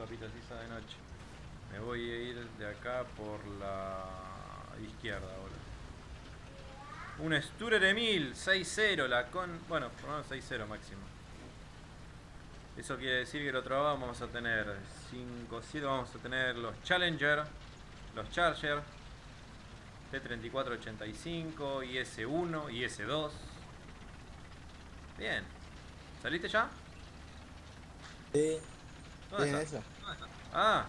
papito, así está de noche. Me voy a ir de acá por la izquierda ahora. Un Sturer Emil 6-0, la con... Bueno, por lo menos 6-0 máximo. Eso quiere decir que el otro lado vamos a tener 5-7, vamos a tener los Challenger, los Charger, T-34-85, IS-1, IS-2. Bien. ¿Saliste ya? Sí. ¿Dónde está? Ah.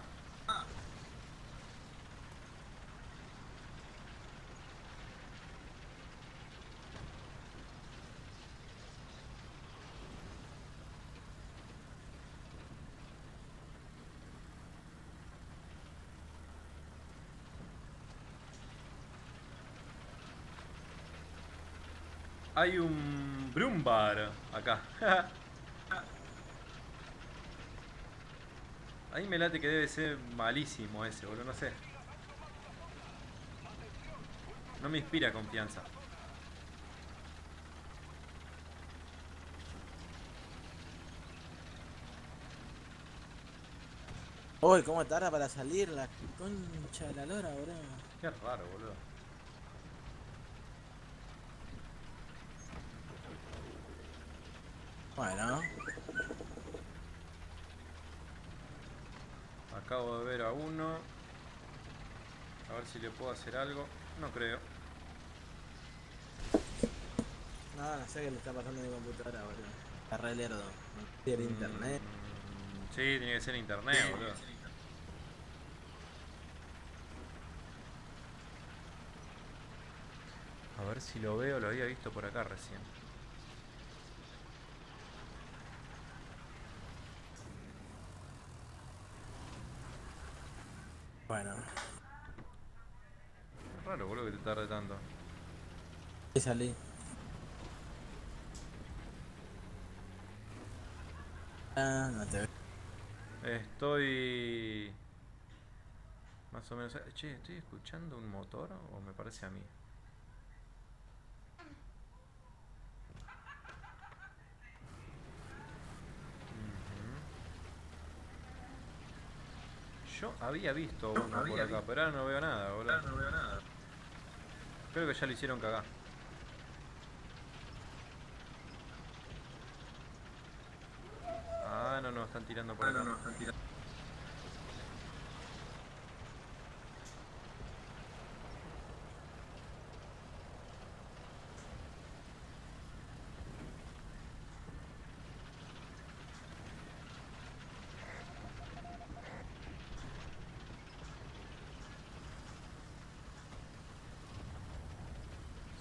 Hay un Brumbar acá. Ahí me late que debe ser malísimo ese, boludo, no sé. No me inspira confianza. Uy, cómo tarda para salir la concha de la lora, boludo. Qué raro, boludo. Bueno, acabo de ver a uno. A ver si le puedo hacer algo. No creo. No, no sé qué le está pasando a mi computadora, boludo. Está re lerdo. No tiene internet. Sí, tiene que ser internet, sí, boludo. A ver si lo veo, lo había visto por acá recién. Bueno. Es raro, boludo, que te tarde tanto. Sí, salí. Ah, no te veo. Estoy... Más o menos... Che, ¿estoy escuchando un motor o me parece a mí? Yo había visto uno por acá, pero ahora no veo nada, boludo. No veo nada. Creo que ya lo hicieron cagar. Ah, no, no, están tirando por acá. No, no, están tirando.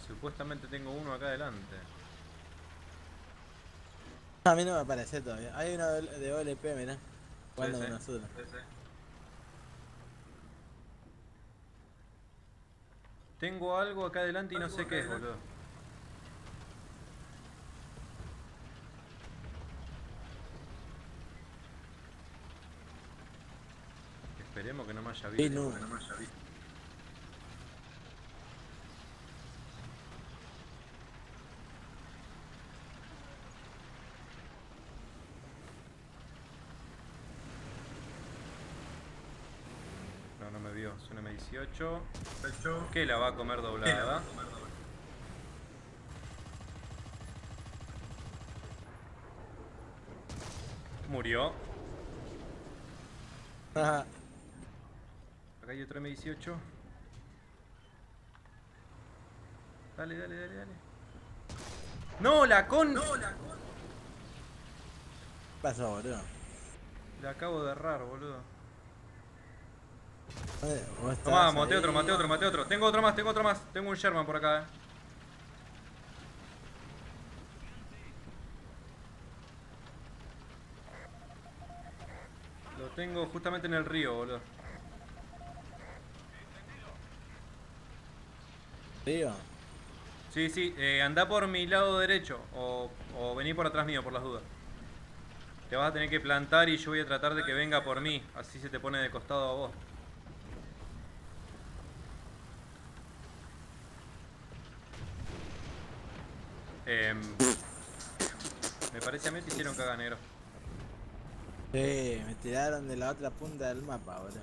Supuestamente tengo uno acá adelante. A mí no me aparece todavía. Hay uno de OLP, mirá. Cuando sí, sí. Uno sí, sí. Tengo algo acá adelante y no sé qué es, boludo. Esperemos que no me haya visto. Sí, no. Que no me haya visto. Es un M18 que la va a comer doblada. Murió. Acá hay otro M18. Dale, dale, dale, dale. ¡No, la con! No, la con... ¿Qué pasó, boludo? La acabo de errar, boludo. Tomá, maté otro, maté otro, maté otro. Tengo otro más, tengo otro más. Tengo un Sherman por acá, Lo tengo justamente en el río, boludo. ¿Río? Sí, sí, andá por mi lado derecho o vení por atrás mío por las dudas. Te vas a tener que plantar y yo voy a tratar de que venga por mí. Así se te pone de costado a vos. Me parece a mí que hicieron caga, negro. Sí, me tiraron de la otra punta del mapa, boludo.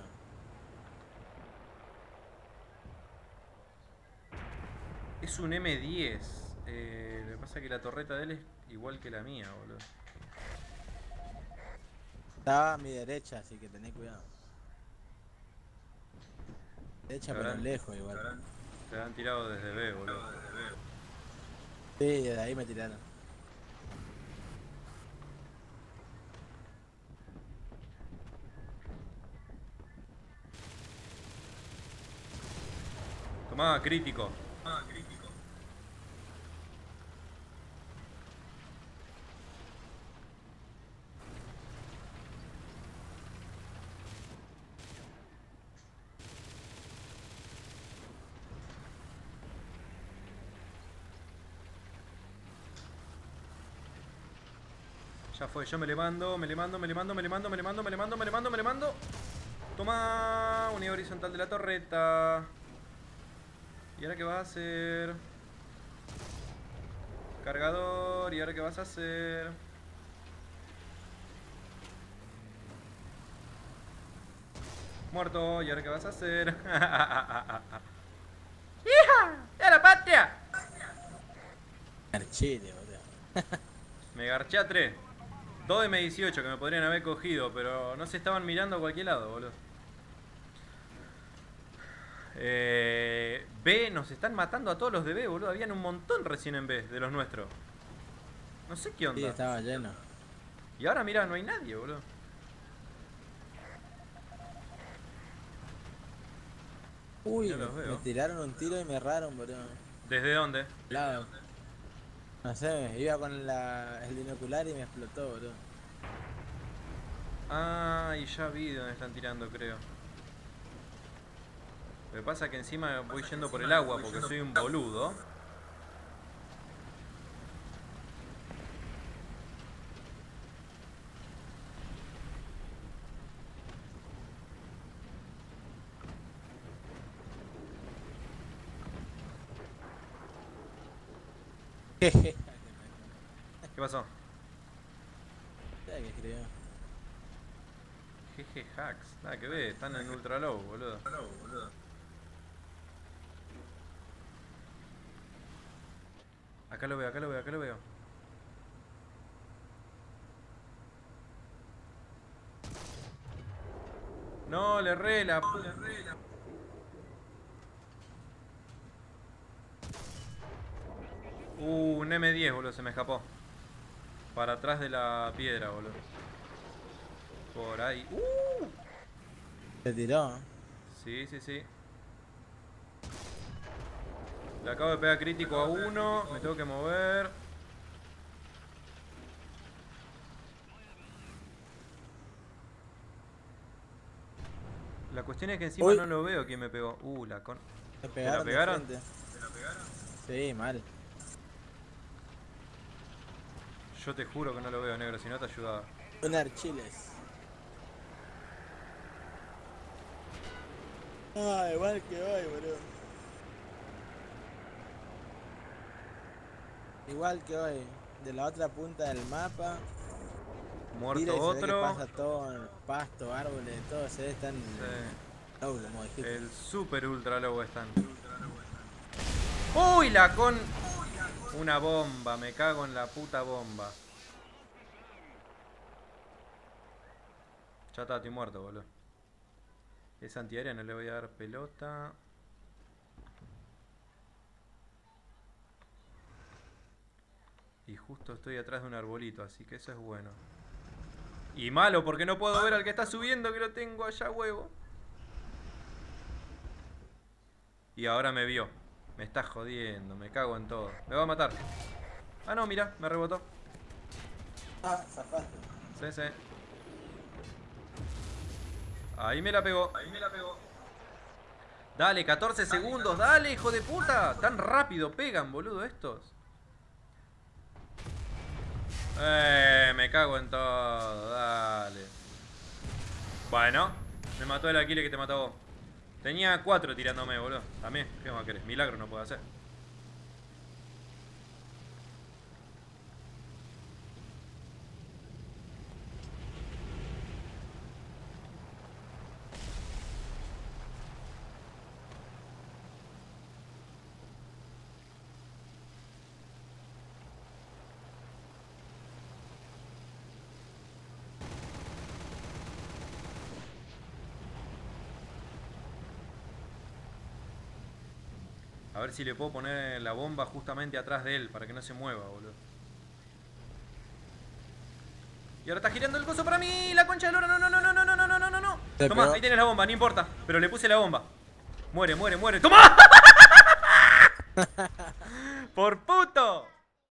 Es un M10. Lo que pasa es que la torreta de él es igual que la mía, boludo. Estaba a mi derecha, así que tenés cuidado. Derecha pero lejos igual. Te han tirado desde B, boludo. Sí, desde ahí me tiraron. Tomá, crítico. Tomá, crítico. Ya fue, yo me le mando. Toma, unidad horizontal de la torreta. ¿Y ahora qué vas a hacer? Cargador, ¿y ahora qué vas a hacer? Muerto, ¿y ahora qué vas a hacer? ¡Hija! ¡De la patria! Garchete, boludo. Me garché a 3. 2 de M18 que me podrían haber cogido, pero no se estaban mirando a cualquier lado, boludo. B, nos están matando a todos los de B, boludo. Habían un montón recién en B, de los nuestros. No sé qué onda. Sí, estaba lleno. Y ahora mirá, no hay nadie, boludo. Uy, no los veo. Me tiraron un tiro y me erraron, boludo. ¿Desde dónde? Claro. ¿Desde dónde? No sé, iba con el binocular y me explotó, boludo. Ah, y ya vi dónde están tirando, creo. Lo que pasa es que encima voy yendo por el agua porque soy un boludo. ¿Qué pasó? Jeje, hacks. Nada que ver, están en ultra low, boludo. Acá lo veo, acá lo veo. No, le erré la puta. Un M10, boludo, se me escapó. Para atrás de la piedra, boludo. Por ahí. Se tiró, ¿eh? Sí. Le acabo de pegar crítico a uno. Me tengo que mover. La cuestión es que encima no lo veo quién me pegó. La con... ¿Te la pegaron? Sí, mal. Yo te juro que no lo veo, negro, si no te ayudaba. Un Achilles. Ah, igual que hoy, boludo. De la otra punta del mapa. Muerto otro. Pasa todo en el pasto, árboles, todo. Se ve, están. Sí. Low, como dijiste. El super ultra low están. ¡Uy, la con! Una bomba, me cago en la puta bomba. Ya está, estoy muerto, boludo. Esa antiaérea no le voy a dar pelota. Y justo estoy atrás de un arbolito, así que eso es bueno. Y malo, porque no puedo ver al que está subiendo, que lo tengo allá, huevo. Y ahora me vio. Me está jodiendo, me cago en todo. Me va a matar. Ah, no, mirá, me rebotó. Ah, zafaste. Sí. Ahí me la pegó. Dale, 14 segundos, dale, hijo de puta. Tan rápido pegan, boludo, estos. Me cago en todo, dale. Bueno, me mató el Achilles que te mató vos. Tenía 4 tirándome, boludo. También, ¿qué más querés? Milagro no puedo hacer. A ver si le puedo poner la bomba justamente atrás de él para que no se mueva, boludo. Y ahora está girando el coso para mí, la concha de lora. No. Tomá, ahí tienes la bomba, no importa. Pero le puse la bomba. Muere. ¡Tomá! ¡Por puto!